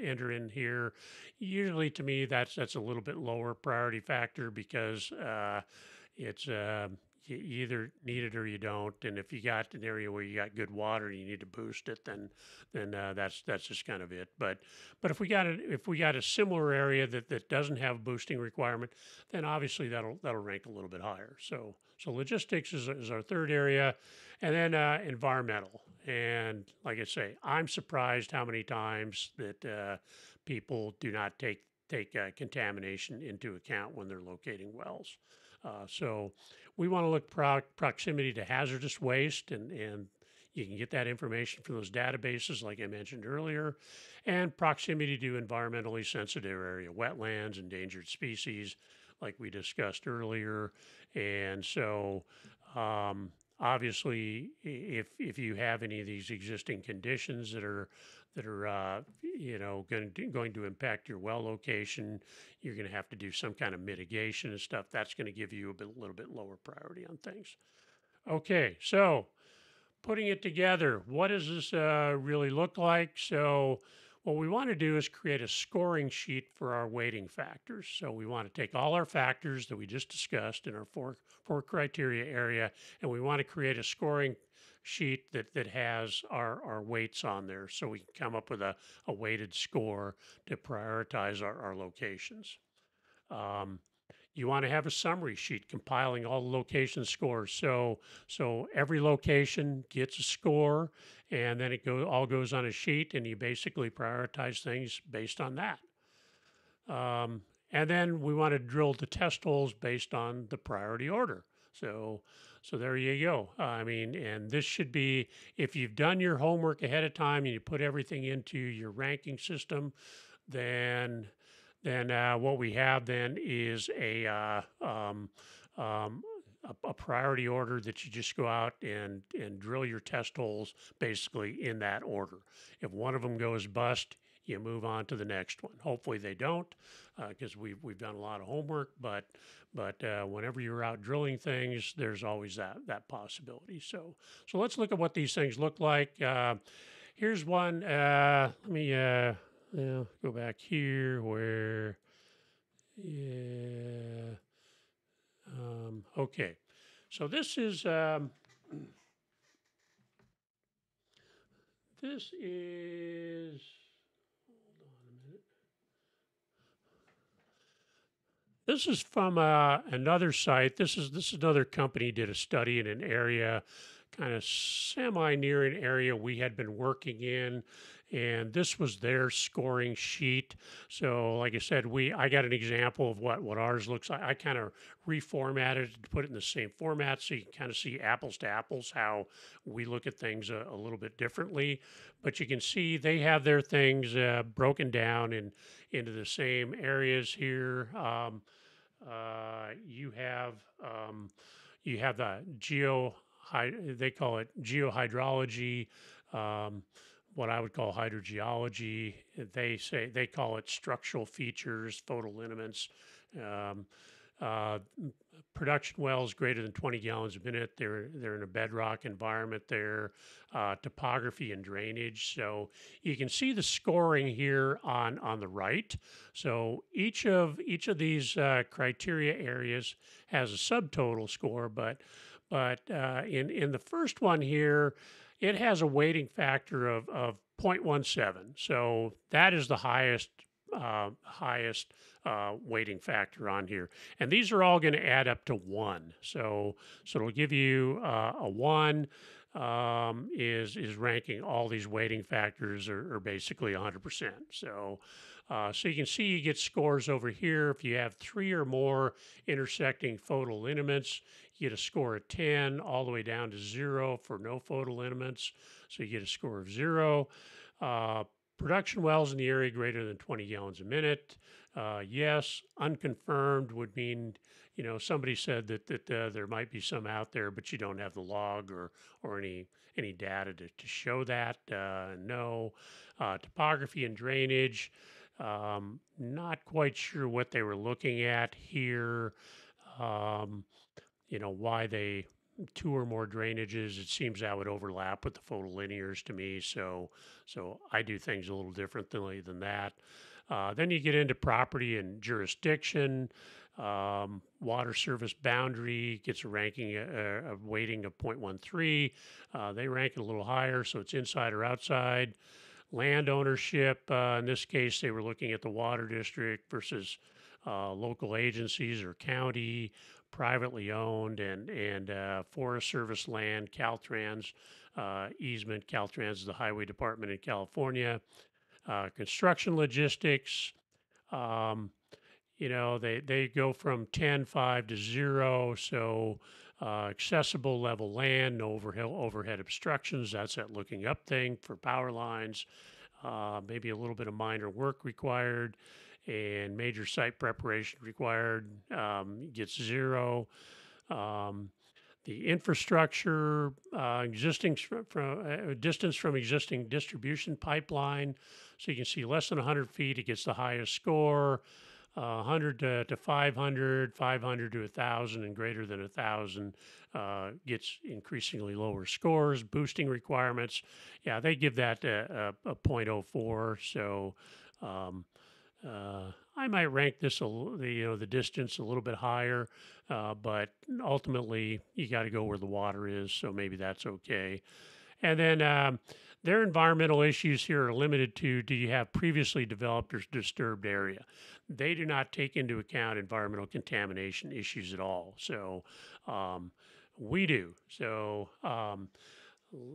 enter in here. Usually, to me, that's that's a little bit lower priority factor, because uh, it's uh, you either need it or you don't. And if you got an area where you got good water and you need to boost it, then then uh, that's that's just kind of it. But but if we got a, if we got a similar area that that doesn't have boosting requirement, then obviously that'll that'll rank a little bit higher. So so logistics is is our third area, and then uh, environmental. And like I say, I'm surprised how many times that uh, people do not take take uh, contamination into account when they're locating wells. Uh, so we want to look pro proximity to hazardous waste, and, and you can get that information from those databases like I mentioned earlier, and proximity to environmentally sensitive area, wetlands, endangered species like we discussed earlier. And so um, obviously, if if you have any of these existing conditions that are that are uh, you know going to, going to impact your well location, you're going to have to do some kind of mitigation and stuff. That's going to give you a bit, little bit lower priority on things. Okay, so putting it together, what does this uh, really look like? So what we want to do is create a scoring sheet for our weighting factors. So we want to take all our factors that we just discussed in our four, four criteria area, and we want to create a scoring sheet that, that has our, our weights on there, so we can come up with a, a weighted score to prioritize our, our locations. Um, You want to have a summary sheet compiling all the location scores. So, so every location gets a score, and then it go, all goes on a sheet, and you basically prioritize things based on that. Um, and then we want to drill the test holes based on the priority order. So, so there you go. I mean, and this should be, if you've done your homework ahead of time and you put everything into your ranking system, then... then uh, what we have then is a, uh, um, um, a a priority order that you just go out and, and drill your test holes basically in that order. If one of them goes bust, you move on to the next one. Hopefully they don't, because uh, we've, we've done a lot of homework, but but uh, whenever you're out drilling things, there's always that, that possibility. So, so let's look at what these things look like. Uh, here's one. Uh, let me... Uh, Now, go back here where, yeah, um, okay. So this is, um, this is, hold on a minute. This is from uh, another site. This is, this is another company did a study in an area, kind of semi-near an area we had been working in, and this was their scoring sheet. So like I said, we I got an example of what, what ours looks like. I kind of reformatted it to put it in the same format, so you can kind of see apples to apples how we look at things a, a little bit differently. But you can see they have their things uh, broken down in, into the same areas here. Um, uh, you have, um, you have the geo... they call it geohydrology, um, what I would call hydrogeology. They say they call it structural features, photolineaments, um, uh, production wells greater than twenty gallons a minute. They're they're in a bedrock environment there, uh, topography and drainage. So you can see the scoring here on on the right. So each of each of these uh, criteria areas has a subtotal score, but But uh, in, in the first one here, it has a weighting factor of, of zero point one seven. So that is the highest uh, highest uh, weighting factor on here. And these are all going to add up to one. So, so it'll give you uh, a one. um, is is ranking all these weighting factors are, are basically one hundred percent. So, uh, so you can see you get scores over here. If you have three or more intersecting photolineaments, you get a score of ten, all the way down to zero for no photolineaments. So you get a score of zero. Uh, Production wells in the area greater than twenty gallons a minute. Uh, yes, unconfirmed would mean, you know, somebody said that that uh, there might be some out there, but you don't have the log or or any any data to, to show that. Uh, no, uh, topography and drainage. Um, not quite sure what they were looking at here. Um, you know, why they. Two or more drainages, it seems that would overlap with the photolinears to me, so so I do things a little differently than that. Uh, then you get into property and jurisdiction. Um, water service boundary gets a ranking, a, a weighting of zero point one three. Uh, they rank it a little higher, so it's inside or outside. Land ownership, uh, in this case, they were looking at the water district versus uh, local agencies or county, privately owned and and uh, Forest Service land, Caltrans uh, easement. Caltrans is the highway department in California. Uh, construction logistics. Um, you know, they they go from ten, five to zero. So uh, accessible level land, no overhead overhead obstructions. That's that looking up thing for power lines. Uh, maybe a little bit of minor work required. And major site preparation required um, gets zero. Um, the infrastructure, uh, existing from uh, distance from existing distribution pipeline. So you can see less than one hundred feet, it gets the highest score. Uh, one hundred to, to five hundred, five hundred to one thousand, and greater than one thousand uh, gets increasingly lower scores. Boosting requirements, yeah, they give that a, a, a zero point zero four. So. Um, Uh, I might rank this, a, you know, the distance a little bit higher, uh, but ultimately you got to go where the water is, so maybe that's okay. And then um, their environmental issues here are limited to, do you have previously developed or disturbed area? They do not take into account environmental contamination issues at all. So um, we do. So um,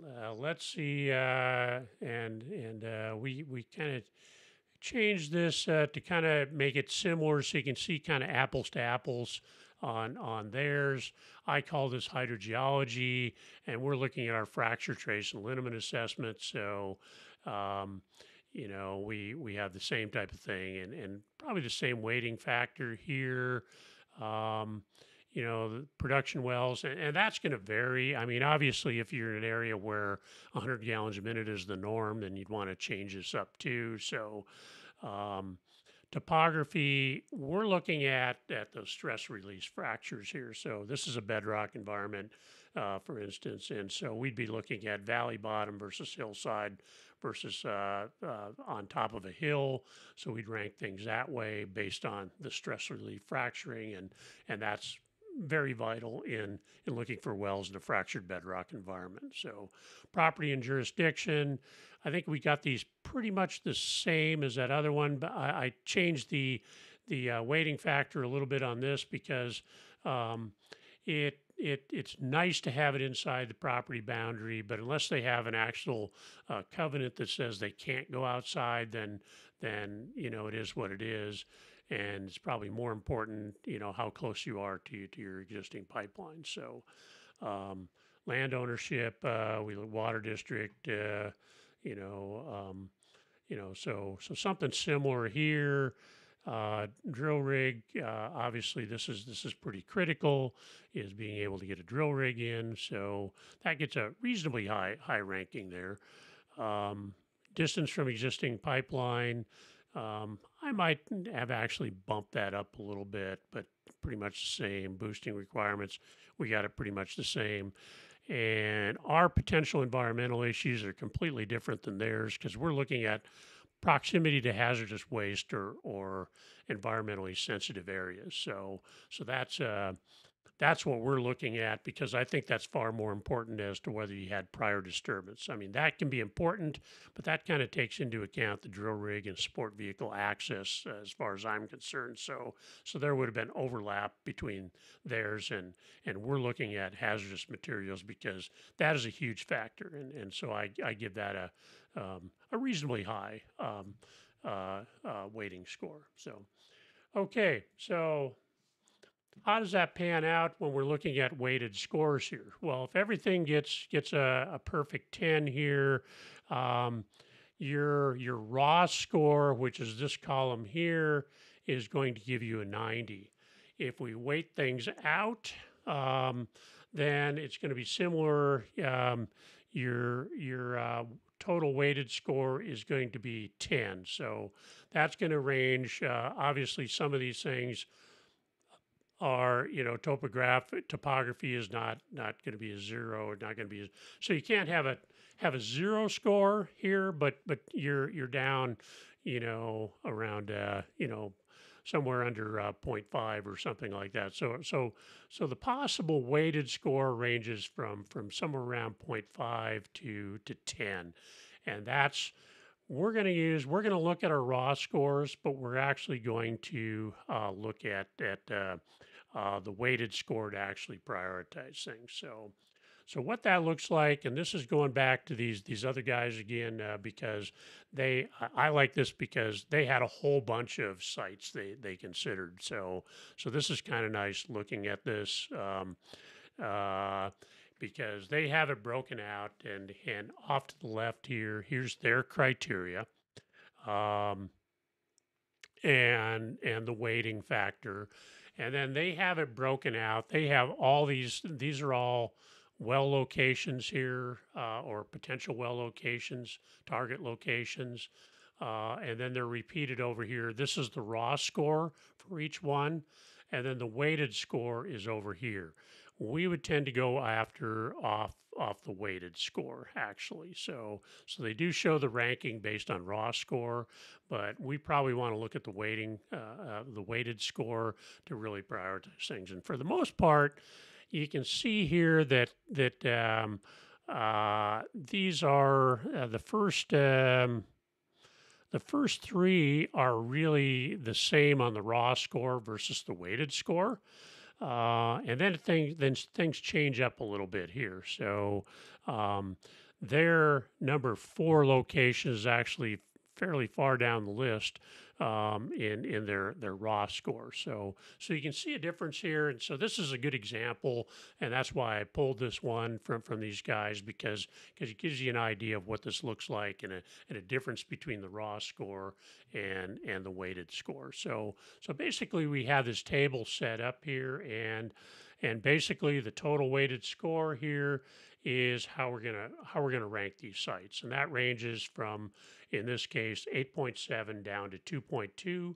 uh, let's see, uh, and and uh, we we kind of change this uh, to kind of make it similar so you can see kind of apples to apples on on theirs. I call this hydrogeology, and we're looking at our fracture trace and liniment assessment. So, um, you know, we we have the same type of thing and, and probably the same weighting factor here. Um, you know, the production wells, and, and that's going to vary. I mean, obviously, if you're in an area where one hundred gallons a minute is the norm, then you'd want to change this up too. So um, topography, we're looking at, at those stress release fractures here. So this is a bedrock environment, uh, for instance. And so we'd be looking at valley bottom versus hillside versus uh, uh, on top of a hill. So we'd rank things that way based on the stress relief fracturing, and, and that's very vital in, in looking for wells in a fractured bedrock environment. So property and jurisdiction, I think we got these pretty much the same as that other one, but I, I changed the, the uh, weighting factor a little bit on this because um, it, It, it's nice to have it inside the property boundary, but unless they have an actual uh, covenant that says they can't go outside, then, then, you know, it is what it is. And it's probably more important, you know, how close you are to, to your existing pipeline. So um, land ownership, uh, we water district, uh, you know, um, you know, so, so something similar here. Uh, drill rig, uh, obviously this is this is pretty critical, is being able to get a drill rig in, so that gets a reasonably high high ranking there. Um, distance from existing pipeline, um, I might have actually bumped that up a little bit, but pretty much the same. Boosting requirements, we got it pretty much the same. And our potential environmental issues are completely different than theirs because we're looking at proximity to hazardous waste or, or environmentally sensitive areas. So so that's uh, That's what we're looking at, because I think that's far more important as to whether you had prior disturbance. I mean, that can be important, but that kind of takes into account the drill rig and support vehicle access uh, as far as I'm concerned. So so there would have been overlap between theirs and, and we're looking at hazardous materials, because that is a huge factor. And, and so I, I give that a, um, a reasonably high um, uh, uh, weighting score. So, okay, so... how does that pan out when we're looking at weighted scores here? Well, if everything gets gets a, a perfect ten here, um, your your raw score, which is this column here, is going to give you a ninety. If we weight things out, um, then it's going to be similar. Um, your your uh, total weighted score is going to be ten. So that's going to range. Uh, obviously, some of these things are, you know, topographic topography is not not going to be a zero, or not going to be a, so you can't have a have a zero score here, but but you're you're down, you know, around uh, you know, somewhere under uh, zero point five or something like that. So so so the possible weighted score ranges from from somewhere around zero point five to to ten, and that's we're going to use, we're going to look at our raw scores, but we're actually going to uh, look at, at uh, uh, the weighted score to actually prioritize things. So so what that looks like, and this is going back to these these other guys again, uh, because they, I like this because they had a whole bunch of sites they, they considered. So, so this is kind of nice looking at this. Um, uh, because they have it broken out, and, and off to the left here, here's their criteria, um, and and the weighting factor. And then they have it broken out. They have all these, these are all well locations here, uh, or potential well locations, target locations. Uh, and then they're repeated over here. This is the raw score for each one. And then the weighted score is over here. We would tend to go after off off the weighted score, actually. So so they do show the ranking based on raw score, but we probably want to look at the weighting, uh, uh, the weighted score to really prioritize things. And for the most part, you can see here that that um, uh, these are uh, the first um, the first three are really the same on the raw score versus the weighted score. Uh, and then things then things change up a little bit here. So um, their number four location is actually fairly far down the list um, in in their their raw score. So so you can see a difference here. And so this is a good example, and that's why I pulled this one from from these guys, because because it gives you an idea of what this looks like, and a and a difference between the raw score and and the weighted score. So so basically we have this table set up here, and and basically the total weighted score here is how we're gonna how we're gonna rank these sites, and that ranges from, in this case, eight point seven down to two point two,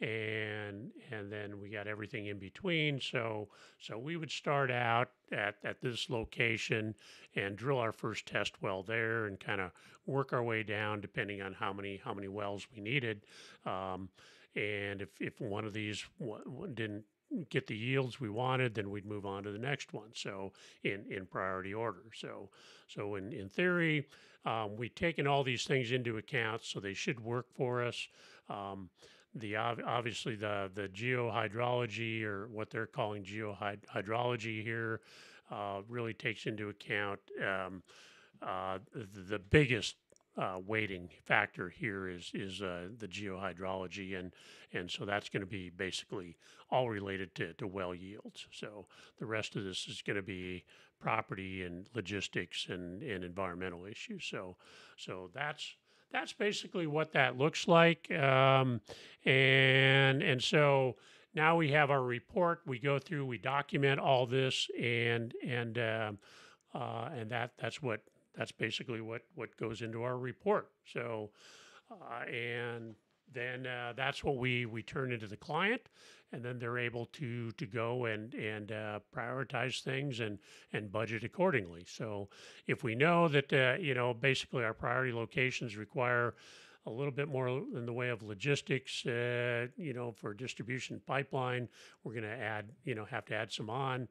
and and then we got everything in between. So so we would start out at at this location and drill our first test well there, and kind of work our way down depending on how many how many wells we needed, um, and if if one of these didn't get the yields we wanted, then we'd move on to the next one. So in, in priority order. So, so in, in theory, um, we've taken all these things into account, so they should work for us. Um, the, obviously the, the geohydrology, or what they're calling geohydrology here, uh, really takes into account, um, uh, the biggest Uh, weighting factor here is is uh, the geohydrology, and and so that's going to be basically all related to, to well yields. So the rest of this is going to be property and logistics and, and environmental issues. So so that's that's basically what that looks like, um, and and so now we have our report. We go through, we document all this, and and uh, uh, and that that's what. That's basically what, what goes into our report. So, uh, and then uh, that's what we, we turn into the client, and then they're able to to go and, and uh, prioritize things and, and budget accordingly. So if we know that, uh, you know, basically our priority locations require a little bit more in the way of logistics, uh, you know, for distribution pipeline. We're going to add, you know, have to add some on.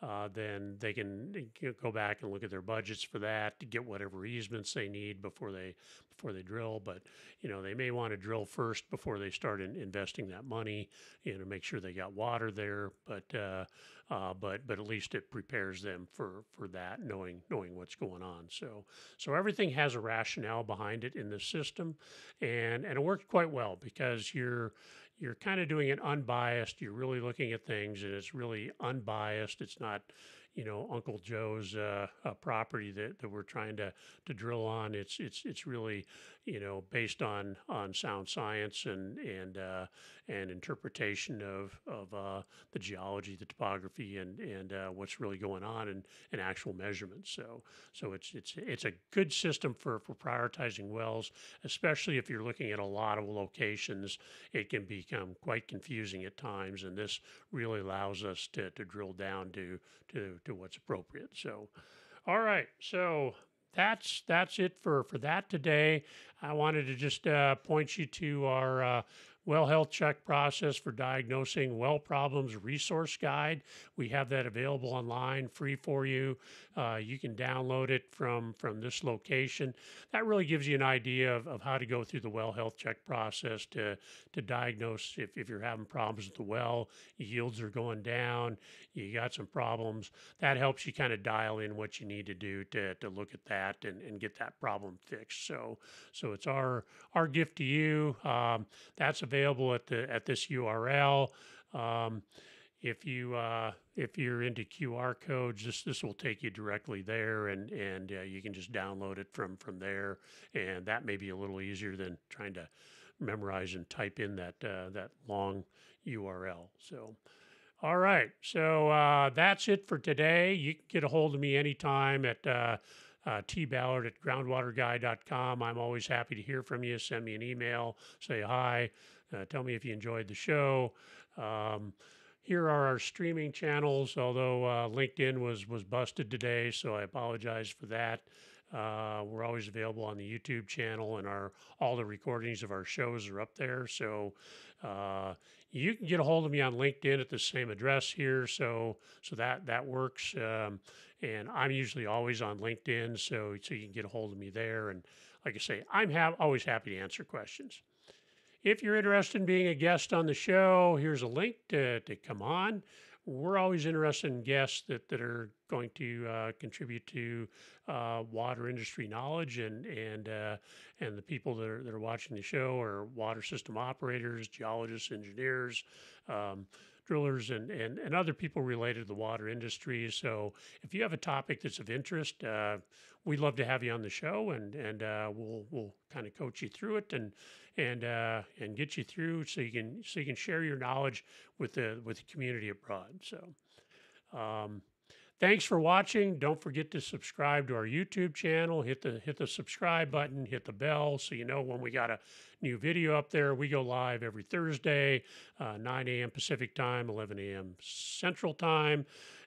Uh, then they can go back and look at their budgets for that to get whatever easements they need before they before they drill. But, you know, they may want to drill first before they start in investing that money, you know, make sure they got water there. But uh, uh, but but at least it prepares them for for that, knowing knowing what's going on. So so everything has a rationale behind it in this system, and and it worked quite well because you're you're kind of doing it unbiased. You're really looking at things, and it's really unbiased. It's not, you know, Uncle Joe's uh, uh, property that, that we're trying to, to drill on. It's it's it's really, you know, based on on sound science and and uh, and interpretation of of uh, the geology, the topography, and and uh, what's really going on, and, and actual measurements. So so it's it's it's a good system for, for prioritizing wells, especially if you're looking at a lot of locations. It can become quite confusing at times, and this really allows us to to drill down to to to what's appropriate. So, all right, so that's that's it for for that today. I wanted to just uh, point you to our uh, well health check process for diagnosing well problems resource guide. We have that available online, free for you. Uh, you can download it from from this location. That really gives you an idea of, of how to go through the well health check process to to diagnose if, if you're having problems with the well, yields are going down, you got some problems. That helps you kind of dial in what you need to do to, to look at that and, and get that problem fixed. So so it's our our gift to you. Um, that's a available at the at this U R L. Um, if you uh, if you're into Q R codes, this this will take you directly there, and and uh, you can just download it from from there, and that may be a little easier than trying to memorize and type in that uh, that long U R L. So. All right, so uh, that's it for today. You can get a hold of me anytime at uh, uh, t ballard at groundwater guy dot com. I'm always happy to hear from you. Send me an email, say hi, uh, tell me if you enjoyed the show. Um, Here are our streaming channels, although uh, LinkedIn was was busted today, so I apologize for that. Uh, we're always available on the YouTube channel, and our all the recordings of our shows are up there. So uh, you can get a hold of me on LinkedIn at the same address here, so so that that works. Um, and I'm usually always on LinkedIn, so so you can get a hold of me there. And like I say, I'm ha- always happy to answer questions. If you're interested in being a guest on the show, here's a link to, to come on. We're always interested in guests that, that are going to uh, contribute to uh, water industry knowledge, and and uh, and the people that are, that are watching the show are water system operators, geologists, engineers, um, drillers, and, and, and other people related to the water industry. So if you have a topic that's of interest, uh, we'd love to have you on the show, and and uh, we'll we'll kind of coach you through it, and and uh, and get you through so you can so you can share your knowledge with the with the community abroad. So. Um, Thanks for watching. Don't forget to subscribe to our YouTube channel. Hit the hit the subscribe button, hit the bell so you know when we got a new video up there. We go live every Thursday, uh, nine a m Pacific time, eleven a m Central time.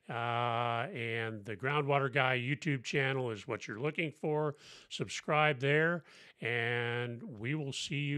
Uh, and the Groundwater Guy YouTube channel is what you're looking for. Subscribe there, and we will see you.